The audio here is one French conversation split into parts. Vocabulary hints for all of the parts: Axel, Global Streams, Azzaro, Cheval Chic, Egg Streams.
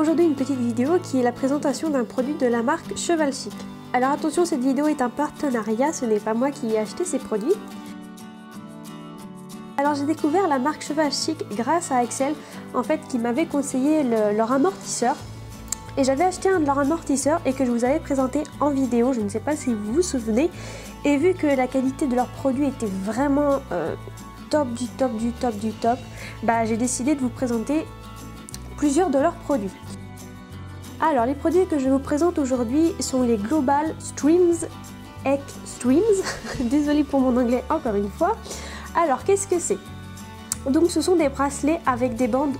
Alors aujourd'hui une petite vidéo qui est la présentation d'un produit de la marque Cheval Chic. Alors attention, cette vidéo est un partenariat, ce n'est pas moi qui ai acheté ces produits. Alors j'ai découvert la marque Cheval Chic grâce à Axel, en fait, qui m'avait conseillé leur amortisseur. Et j'avais acheté un de leurs amortisseurs et que je vous avais présenté en vidéo, je ne sais pas si vous vous souvenez. Et vu que la qualité de leurs produits était vraiment top du top du top du top, bah, j'ai décidé de vous présenter plusieurs de leurs produits. Alors les produits que je vous présente aujourd'hui sont les Global Streams, Egg Streams, désolée pour mon anglais encore une fois. Alors qu'est-ce que c'est? Donc ce sont des bracelets avec des bandes.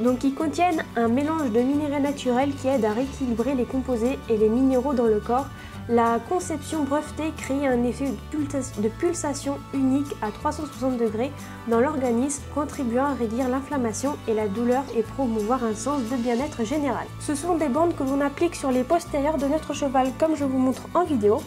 Donc ils contiennent un mélange de minéraux naturels qui aide à rééquilibrer les composés et les minéraux dans le corps. La conception brevetée crée un effet de pulsation unique à 360 degrés dans l'organisme, contribuant à réduire l'inflammation et la douleur et promouvoir un sens de bien-être général. Ce sont des bandes que l'on applique sur les postérieurs de notre cheval, comme je vous montre en vidéo.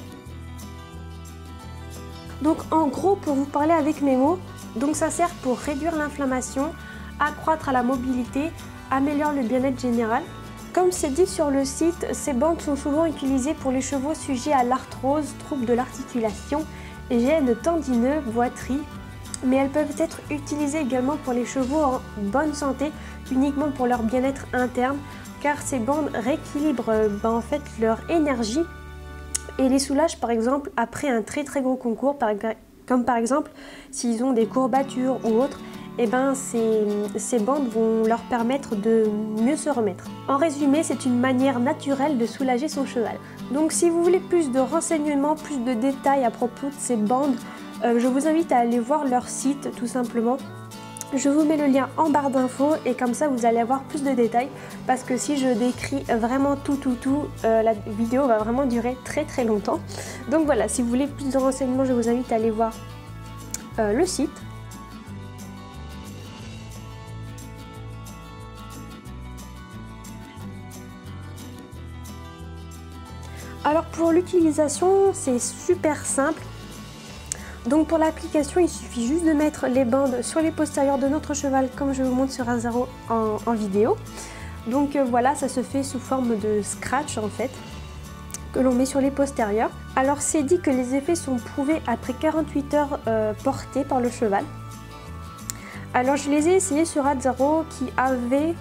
Donc en gros, pour vous parler avec mes mots, donc ça sert pour réduire l'inflammation, accroître la mobilité, améliore le bien-être général. Comme c'est dit sur le site, ces bandes sont souvent utilisées pour les chevaux sujets à l'arthrose, troubles de l'articulation, gènes tendineux, boiterie, mais elles peuvent être utilisées également pour les chevaux en bonne santé, uniquement pour leur bien-être interne, car ces bandes rééquilibrent en fait leur énergie et les soulagent par exemple après un très gros concours, comme par exemple s'ils ont des courbatures ou autres. Et ces bandes vont leur permettre de mieux se remettre. En résumé, c'est une manière naturelle de soulager son cheval. Donc si vous voulez plus de renseignements, plus de détails à propos de ces bandes, je vous invite à aller voir leur site tout simplement. Je vous mets le lien en barre d'infos et comme ça vous allez avoir plus de détails, parce que si je décris vraiment tout, la vidéo va vraiment durer très longtemps. Donc voilà, si vous voulez plus de renseignements, je vous invite à aller voir le site. Alors pour l'utilisation, c'est super simple. Donc pour l'application, il suffit juste de mettre les bandes sur les postérieurs de notre cheval, comme je vous montre sur Azzaro en vidéo. Donc voilà, ça se fait sous forme de scratch en fait, que l'on met sur les postérieurs. Alors c'est dit que les effets sont prouvés après 48 heures portées par le cheval. Alors je les ai essayés sur Azzaro, qui avait,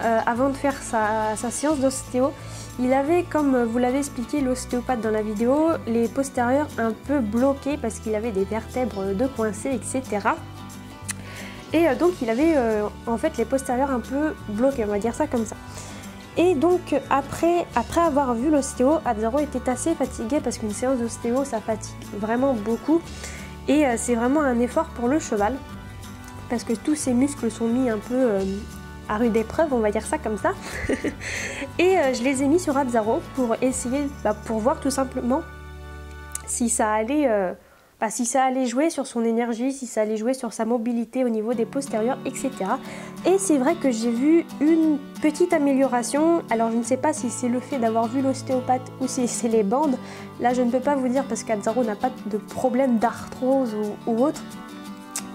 avant de faire sa séance d'ostéo, il avait, comme vous l'avez expliqué l'ostéopathe dans la vidéo, les postérieurs un peu bloqués parce qu'il avait des vertèbres de coincées, etc. Et donc il avait en fait les postérieurs un peu bloqués, on va dire ça comme ça. Et donc après avoir vu l'ostéo, Azzaro était assez fatigué parce qu'une séance d'ostéo ça fatigue vraiment beaucoup. Et c'est vraiment un effort pour le cheval parce que tous ses muscles sont mis un peu... à rude épreuve, on va dire ça comme ça. Et je les ai mis sur Azzaro pour essayer, pour voir tout simplement si ça allait si ça allait jouer sur son énergie, si ça allait jouer sur sa mobilité au niveau des postérieurs, etc. Et c'est vrai que j'ai vu une petite amélioration. Alors je ne sais pas si c'est le fait d'avoir vu l'ostéopathe ou si c'est les bandes. Là je ne peux pas vous dire parce qu'Azzaro n'a pas de problème d'arthrose ou autre.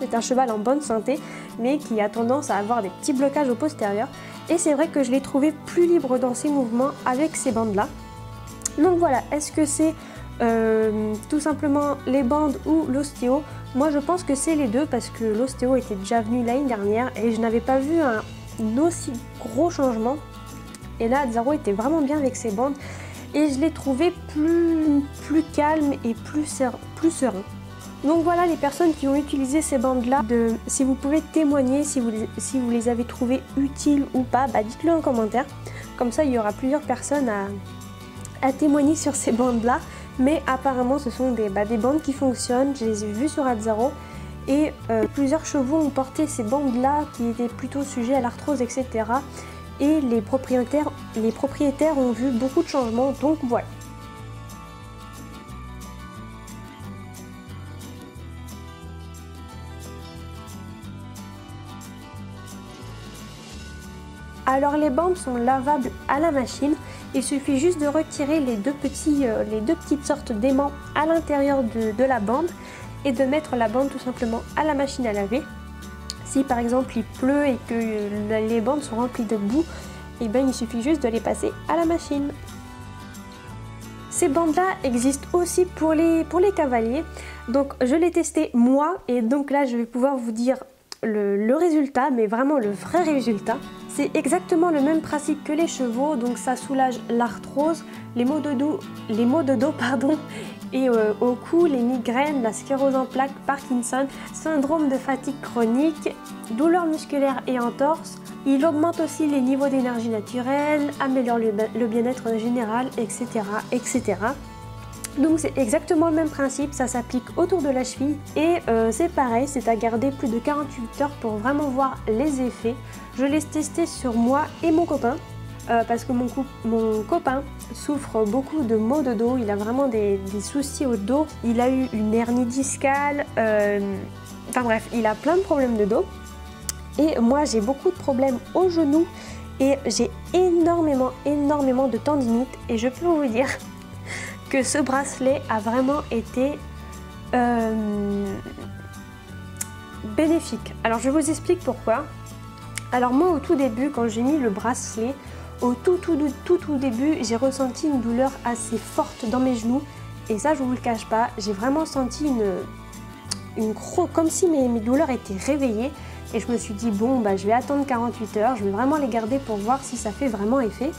C'est un cheval en bonne santé, mais qui a tendance à avoir des petits blocages au postérieur. Et c'est vrai que je l'ai trouvé plus libre dans ses mouvements avec ces bandes-là. Donc voilà, est-ce que c'est tout simplement les bandes ou l'ostéo? Moi, je pense que c'est les deux parce que l'ostéo était déjà venu l'année dernière et je n'avais pas vu un aussi gros changement. Et là, Azzaro était vraiment bien avec ses bandes et je l'ai trouvé plus calme et plus serein. Donc voilà, les personnes qui ont utilisé ces bandes-là, si vous pouvez témoigner, si vous les avez trouvées utiles ou pas, bah dites-le en commentaire. Comme ça, il y aura plusieurs personnes à témoigner sur ces bandes-là. Mais apparemment, ce sont des bandes qui fonctionnent. Je les ai vues sur Azzaro. Et plusieurs chevaux ont porté ces bandes-là qui étaient plutôt sujets à l'arthrose, etc. Et les propriétaires ont vu beaucoup de changements, donc voilà. Alors les bandes sont lavables à la machine, il suffit juste de retirer les deux petites sortes d'aimants à l'intérieur de la bande et de mettre la bande tout simplement à la machine à laver. Si par exemple il pleut et que les bandes sont remplies de boue, et ben il suffit juste de les passer à la machine. Ces bandes-là existent aussi pour les cavaliers. Donc je l'ai testé moi et donc là je vais pouvoir vous dire le résultat, mais vraiment le vrai résultat. C'est exactement le même principe que les chevaux, donc ça soulage l'arthrose, les maux de dos, et au cou, les migraines, la sclérose en plaques, Parkinson, syndrome de fatigue chronique, douleurs musculaires et entorses. Il augmente aussi les niveaux d'énergie naturelle, améliore le bien-être général, etc., etc. Donc c'est exactement le même principe, ça s'applique autour de la cheville et c'est pareil, c'est à garder plus de 48 heures pour vraiment voir les effets. Je l'ai testé sur moi et mon copain parce que mon copain souffre beaucoup de maux de dos, il a vraiment des soucis au dos, il a eu une hernie discale, enfin bref, il a plein de problèmes de dos. Et moi j'ai beaucoup de problèmes au genou et j'ai énormément de tendinite et je peux vous dire que ce bracelet a vraiment été bénéfique. Alors je vous explique pourquoi. Alors moi au tout début, quand j'ai mis le bracelet, au tout début, j'ai ressenti une douleur assez forte dans mes genoux et ça je vous le cache pas, j'ai vraiment senti une comme si mes douleurs étaient réveillées. Et je me suis dit bon bah je vais attendre 48 heures, je vais vraiment les garder pour voir si ça fait vraiment effet.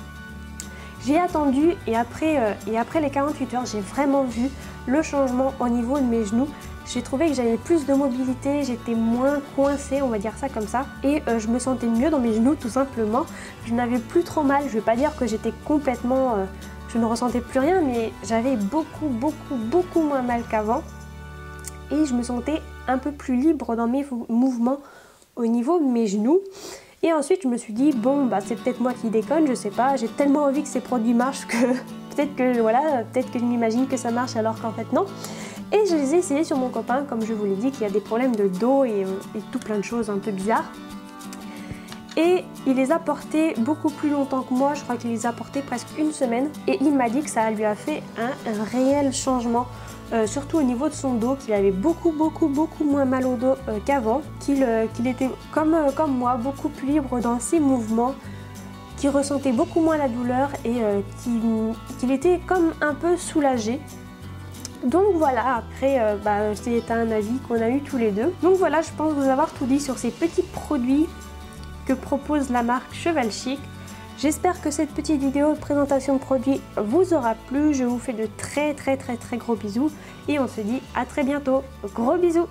J'ai attendu et après les 48 heures j'ai vraiment vu le changement au niveau de mes genoux. J'ai trouvé que j'avais plus de mobilité, j'étais moins coincée, on va dire ça comme ça. Et je me sentais mieux dans mes genoux tout simplement. Je n'avais plus trop mal, je ne vais pas dire que j'étais complètement... je ne ressentais plus rien, mais j'avais beaucoup moins mal qu'avant. Et je me sentais un peu plus libre dans mes mouvements au niveau de mes genoux. Et ensuite je me suis dit bon bah c'est peut-être moi qui déconne, je sais pas, j'ai tellement envie que ces produits marchent que peut-être que voilà, peut-être que je m'imagine que ça marche alors qu'en fait non. Et je les ai essayés sur mon copain, comme je vous l'ai dit, qui a des problèmes de dos et tout plein de choses un peu bizarres. Et il les a portés beaucoup plus longtemps que moi, je crois qu'il les a portés presque une semaine et il m'a dit que ça lui a fait un réel changement. Surtout au niveau de son dos, qu'il avait beaucoup moins mal au dos qu'avant, qu'il était comme moi, beaucoup plus libre dans ses mouvements, qu'il ressentait beaucoup moins la douleur et qu'il était comme un peu soulagé. Donc voilà, après bah, c'était un avis qu'on a eu tous les deux. Donc voilà, je pense vous avoir tout dit sur ces petits produits que propose la marque Cheval Chic. J'espère que cette petite vidéo de présentation de produits vous aura plu. Je vous fais de très gros bisous et on se dit à très bientôt. Gros bisous!